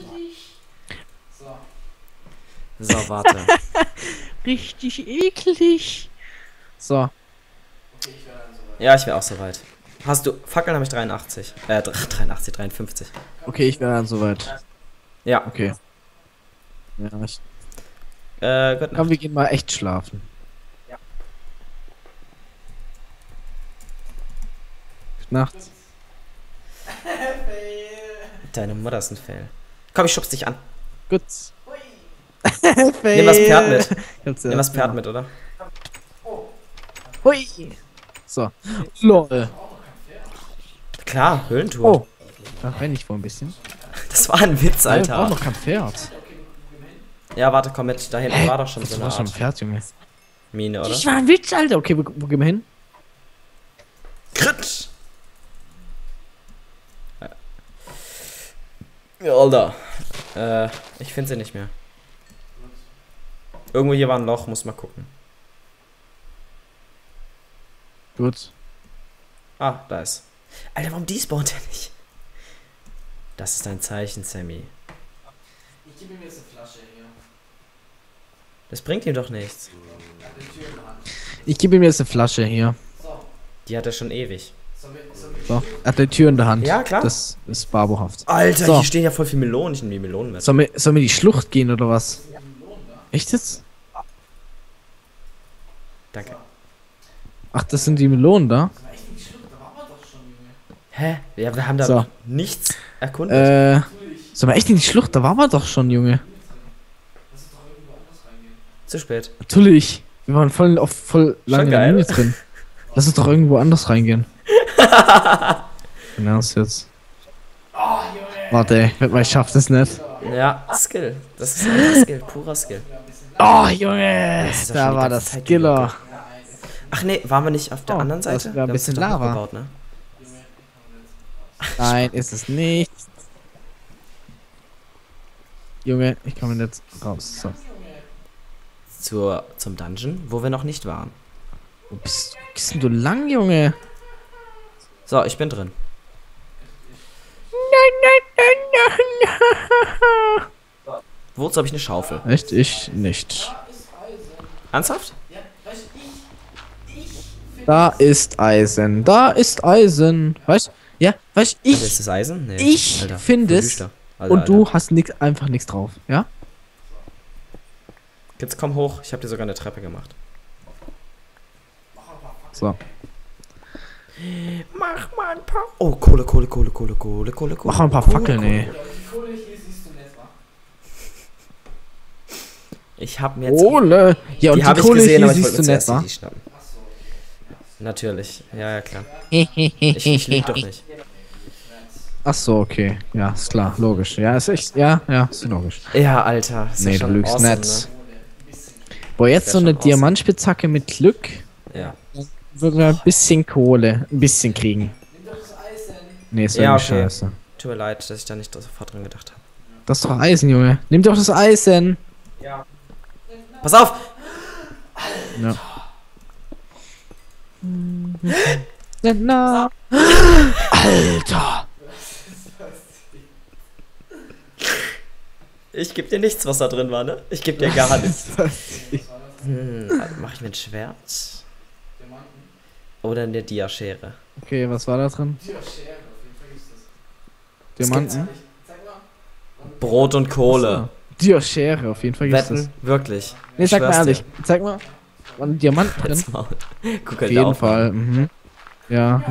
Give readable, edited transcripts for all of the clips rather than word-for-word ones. für dich. So. So, warte. Richtig eklig. So. Okay, ich wäre dann soweit. Ja, ich wäre auch soweit. Hast du... Fackeln habe ich 83. 53. Okay, ich wäre dann soweit. Ja. Okay. Ja, ich... Gute Nacht. Komm, wir gehen mal echt schlafen. Ja. Gute Nacht. Deine Mutter ist ein Fail. Komm, ich schubst dich an. Gut. Fail. Nimm das Pferd mit. Nimm das Pferd mit, oder? Oh. Hui. So. Lol. Klar, Höhlentour. Oh. Da renne ich wohl ein bisschen. Das war ein Witz, Alter. Ich brauch noch kein Pferd. Ja, warte, komm mit. Da hinten war doch schon so eine Art. Das war schon ein Pferd, Junge. Mine, oder? Das war ein Witz, Alter. Okay, wo gehen wir hin? Kritsch. Ja, Alter. Ich finde sie nicht mehr. Irgendwo hier war ein Loch, muss mal gucken. Gut. Ah, da ist. Alter, warum despawnt er nicht? Das ist ein Zeichen, Sammy. Ich gebe ihm jetzt eine Flasche hier. Das bringt ihm doch nichts. Ich gebe ihm jetzt eine Flasche hier. Die hat er schon ewig. So, er hat die Tür in der Hand. Ja, klar. Das ist barbohaft. Alter, so. Hier stehen ja voll viele Melonen. Ich nehme die Melonen mit. Sollen wir in die Schlucht gehen oder was? Ja. Echt jetzt? Danke. Ach, das sind die Melonen da? Hä? Ja, wir haben da so. Nichts erkundet. Sollen wir echt in die Schlucht? Da waren wir doch schon, Junge. Zu spät. Natürlich. Wir waren voll lange in der Linie drin. Lass uns doch irgendwo anders reingehen. Genau, jetzt. Warte, ich schaff das nicht. Ja, Skill. Das ist einfach Skill, purer Skill. Oh, Junge! Da war das Skiller. Ach ne, waren wir nicht auf der anderen Seite? Da ein bisschen Lava gebaut, ne? Nein, ist es nicht. Junge, ich komme jetzt raus. So. Zum Dungeon, wo wir noch nicht waren. Wo bist denn du lang, Junge? So, ich bin drin. Wozu habe ich eine Schaufel? Echt? Ich nicht. Ernsthaft? Da ist Eisen. Da ist Eisen. Weißt? Ja, weißt ich. Also ist das Eisen? Nee, ich finde es. Alter, und du hast einfach nichts drauf, ja? Jetzt komm hoch. Ich habe dir sogar eine Treppe gemacht. So. Mach mal ein paar. Oh, Kohle. Mach mal ein paar Fackeln, ey. Ich hab mir jetzt. Kohle! Ja, und die habe ich gesehen, aber ich wollte zuerst die schnappen. Natürlich, ja, klar. Ich lieg doch nicht. Ach so, okay. Ja, ist klar, logisch. Ja, ist echt. Ja, ist logisch. Ja, Alter. Nee, du lügst nicht. Boah, jetzt so eine Diamantspitzhacke mit Glück. Ja. Würden wir ein bisschen Kohle, ein bisschen kriegen. Nimm doch das Eisen. Nee, ist ja okay. Scheiße. Tut mir leid, dass ich da nicht sofort dran gedacht habe. Das ist doch Eisen, Junge. Nimm doch das Eisen. Ja. Pass auf! Ja. Alter! Alter! Ich geb dir nichts, was da drin war, ne? Ich geb dir gar nichts. Also mach ich mir ein Schwert? Oder eine Diaschere. Okay, was war da drin? Diaschere, auf jeden Fall ist das. Diamanten? Brot und Kohle. Diaschere, auf jeden Fall gibt es das. Wirklich. Nee, sag mal ehrlich. Zeig mal. War ein Diamant drin? Guck auf jeden Fall. Mhm. Ja.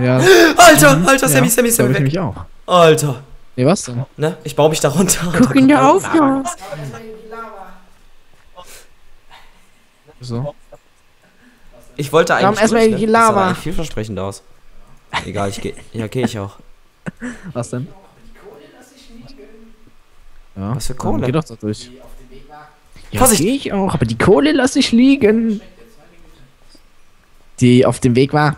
Alter, Sammy. Ich mich auch. Alter. Nee, was denn? Ne? Ich baue mich da runter. Guck ihn dir auf, ja. So. Ich wollte eigentlich. Komm, erstmal in die Lava. Das sah eigentlich vielversprechend aus. Egal, ich gehe. Ja, gehe ich auch. Was denn? Ja. Was für Kohle? Geh doch da durch. Ja, gehe ich auch, aber die Kohle lasse ich liegen. Die auf dem Weg war.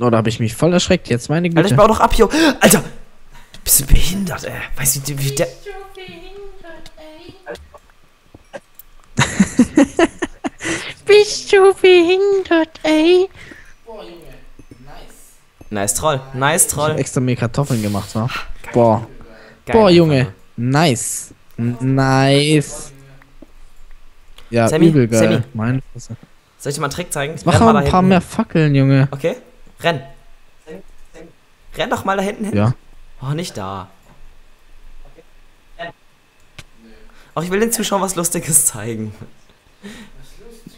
Oh, da habe ich mich voll erschreckt. Jetzt meine Güte. Alter, ich baue doch ab hier. Alter! Bist du behindert, ey? Weißt du, wie der. Bist du behindert, ey? Boah, Junge. Nice. Nice Troll. Ich hab extra mir Kartoffeln gemacht, ne? Boah. Geil, boah, Junge. Einfach. Nice. Nice. Ja, Sammy, übel geil. Sammy. Meine Fresse. Soll ich dir mal einen Trick zeigen? Ich mach mal ein paar mehr Fackeln, Junge. Okay, renn. Renn doch mal da hinten hin. Ja. Oh, nicht da. Auch ich will den Zuschauern was Lustiges zeigen.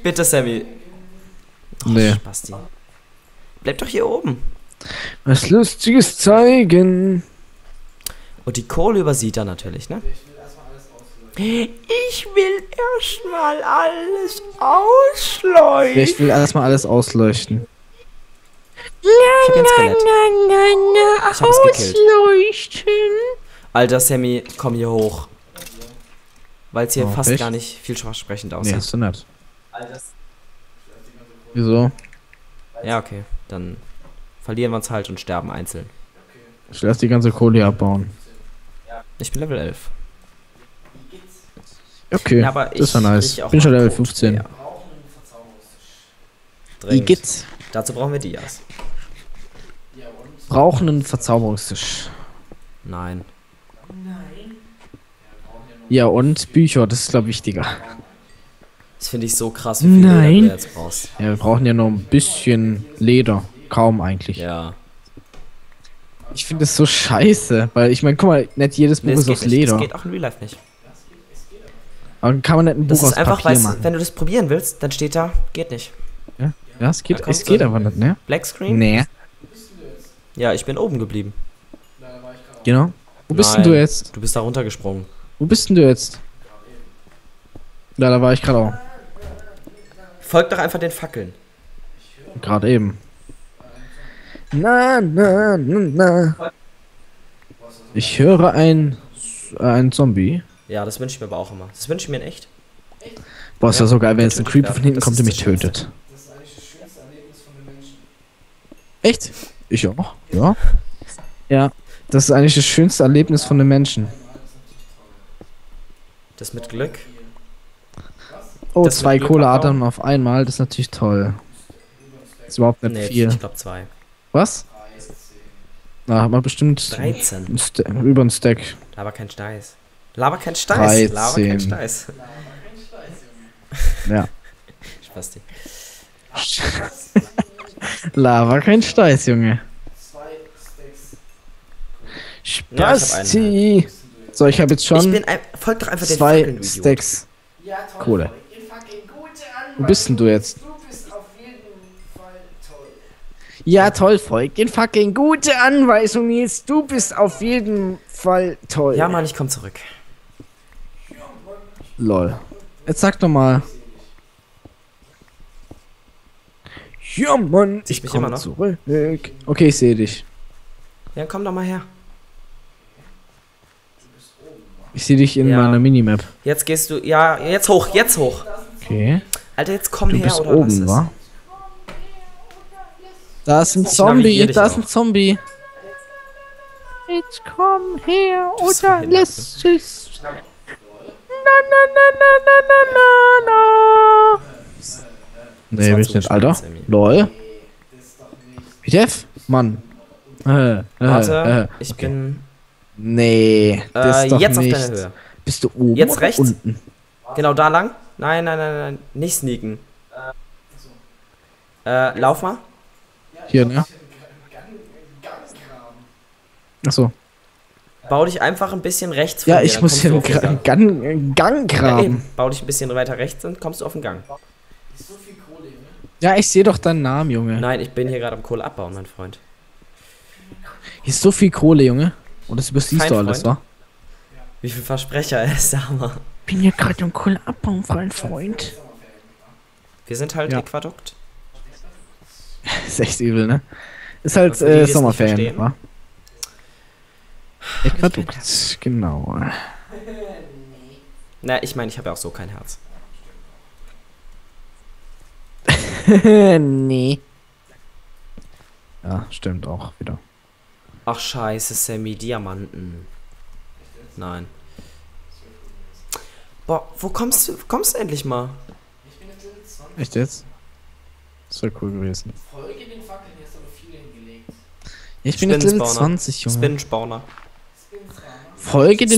Bitte, Sammy. Oh, nee. Spasti. Bleib doch hier oben. Was Lustiges zeigen. Und die Kohle übersieht er natürlich, ne? Ich will erstmal alles ausleuchten. Ich will erstmal alles ausleuchten. Ich hab ihn skelett. Ich hab's gekillt. Ausleuchten. Alter, Sammy, komm hier hoch. Weil es hier fast echt? Gar nicht vielversprechend aussieht. Nee, hast du nicht. Wieso? Ja, okay. Dann verlieren wir uns halt und sterben einzeln. Ich lass die ganze Kohle hier abbauen. Ich bin Level 11. Okay, ja, aber das war nice. Ich bin schon Level 15. Ja. Igitt. Dazu brauchen wir Dias. Brauchen einen Verzauberungstisch. Nein. Nein. Ja, und Bücher, das ist, glaube ich, wichtiger. Das finde ich so krass, wie viel Leder du jetzt brauchst. Ja, wir brauchen ja noch ein bisschen Leder. Kaum eigentlich. Ja. Ich finde das so scheiße, weil ich meine, guck mal, nicht jedes Buch ist aus Leder. Das geht auch in Real Life nicht. Aber kann man nicht ein Buch aus Papier machen. Wenn du das probieren willst, dann steht da, geht nicht. Ja, es geht, aber nicht, ne? Black Screen? Ne. Ja, ich bin oben geblieben. Genau. Wo bist denn du jetzt? Du bist da runtergesprungen. Wo bist denn du jetzt? Ja, da war ich gerade auch. Folgt doch einfach den Fackeln. Gerade eben. Na, na, na, na. Ich höre ein Zombie. Ja, das wünsche ich mir aber auch immer. Das wünsche ich mir in echt. Boah, ist ja so geil, wenn jetzt ein Creeper von hinten kommt und mich tötet. Das ist eigentlich das schönste Erlebnis von den Menschen. Echt? Ich auch, ja. Ja, das ist eigentlich das schönste Erlebnis von den Menschen. Das mit Glück? Oh, 2 Kohleadern auf einmal, das ist natürlich toll. Das ist überhaupt nicht viel. Ich glaube 2. Was? Na, hat man bestimmt 13. Über einen Stack. Aber kein Steiß. Laber kein Steiß. 13. Laber kein Steiß. Ja. Spasti. Laber kein Steiß, Junge. Spasti. Ja, so, ich habe jetzt schon. Folgt doch einfach den 2 Stacks. Ja, toll. Kohle. Wo bist denn du jetzt? Du bist auf jeden Fall toll. Ja, toll, folgt den fucking gute Anweisung, Nils. Du bist auf jeden Fall toll. Ja, Mann, ich komm zurück. Lol. Jetzt sag doch mal. Ja, Mann, ich komm immer noch zurück. Okay, ich sehe dich. Ja, komm doch mal her. Ich sehe dich in meiner Minimap. Jetzt gehst du, ja, jetzt hoch, jetzt hoch. Okay. Alter, jetzt komm her, bist oder oben, was ist? Wa? Da ist ein Zombie, da ist ein Zombie. Jetzt komm her, oder lass es. Na, na, na, na, na, na, na. Nee, will ich nicht, Alter. Lol. WTF? Mann. Warte, ich bin... Nee, das ist doch jetzt nicht. Auf deiner Höhe. Bist du oben jetzt rechts? Unten? Genau, da lang? Nein, nein, nein, nein, nicht sneaken. Lauf mal. Hier, ne? Achso. Bau dich einfach ein bisschen rechts vor. Ja, ich muss hier einen Gang graben. Ja, bau dich ein bisschen weiter rechts, dann kommst du auf den Gang. Ist so viel Kohle, ne? Ja, ich sehe doch deinen Namen, Junge. Nein, ich bin hier gerade am Kohle abbauen, mein Freund. Hier ist so viel Kohle, Junge. Und das übersiehst du alles, wa? Wie viel Versprecher ist da, Mann? Ich bin hier gerade am Kohleabbau, mein Freund. Wir sind halt Aquädukt. Ist echt übel, ne? Ist halt Sommerferien, wa? Aquädukt, genau. Na, ich meine, ich habe ja auch so kein Herz. Nee. Ja, stimmt auch wieder. Ach scheiße, Sammy, Diamanten. Nein. Boah, wo kommst du? Kommst du endlich mal? Ich bin jetzt Level 20. Echt jetzt? Das wäre cool gewesen. Folge den Fackeln, hier ist aber viel hingelegt. Ich bin jetzt Level 20, Junge. Spinspawner. Folge den